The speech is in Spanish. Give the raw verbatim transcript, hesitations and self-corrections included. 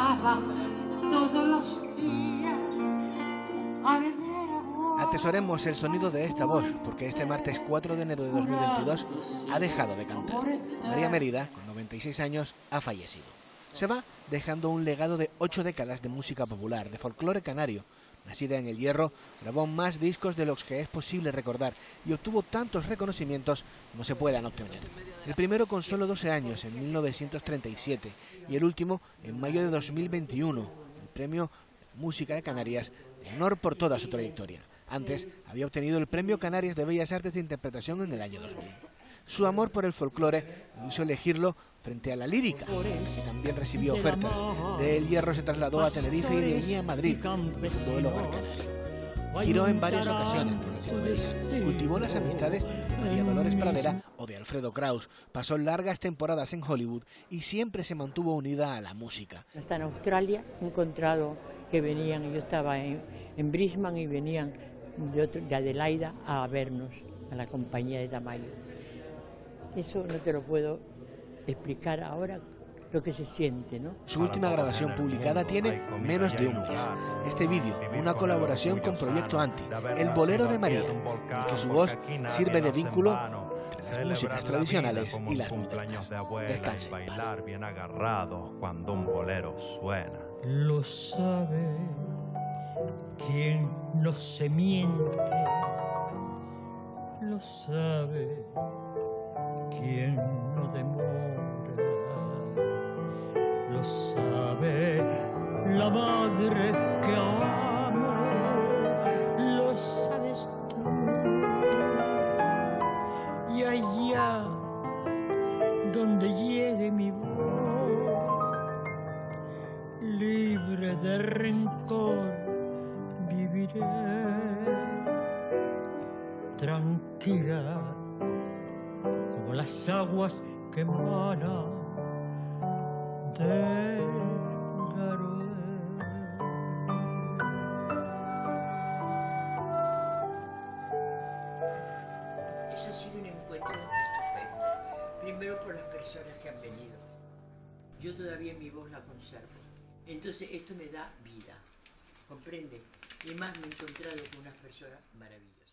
sentaban todos los días a beber agua. Atesoremos el sonido de esta voz, porque este martes cuatro de enero de dos mil veintidós ha dejado de cantar. María Mérida, con noventa y seis años, ha fallecido. Se va dejando un legado de ocho décadas de música popular, de folclore canario. Nacida en El Hierro, grabó más discos de los que es posible recordar y obtuvo tantos reconocimientos como se puedan obtener. El primero con solo doce años, en mil novecientos treinta y siete, y el último en mayo de dos mil veintiuno, el premio Música de Canarias, en honor por toda su trayectoria. Antes había obtenido el premio Canarias de Bellas Artes de Interpretación en el año dos mil. Su amor por el folclore lo hizo elegirlo frente a la lírica. También recibió ofertas. De El Hierro se trasladó a Tenerife y de allí a Madrid, donde fue el hogar canario. Giró en varias ocasiones por Latinoamérica. Cultivó las amistades de María Dolores Pradera o de Alfredo Krauss. Pasó largas temporadas en Hollywood y siempre se mantuvo unida a la música. Hasta en Australia he encontrado que venían, yo estaba en, en Brisbane y venían de, otro, de Adelaida a vernos, a la compañía de Tamayo. Eso no te lo puedo explicar ahora, lo que se siente, ¿no? Su última grabación publicada tiene menos de un mes. Este vídeo, una colaboración con Proyecto Santo, El Bolero de María, en que su voz sirve de vínculo entre las músicas tradicionales y las modernas. Descanse en paz. Bien agarrados cuando un bolero suena. Lo sabe quien no se miente, lo sabe quien no demora, lo sabe la madre que ama, lo sabes tú. Y allá donde llegue mi voz, libre de rencor, viviré tranquila. Las aguas que emanan del Garoé. Eso ha sido un encuentro estupendo. Primero por las personas que han venido. Yo todavía mi voz la conservo. Entonces esto me da vida. ¿Comprende? Y más me he encontrado con unas personas maravillosas.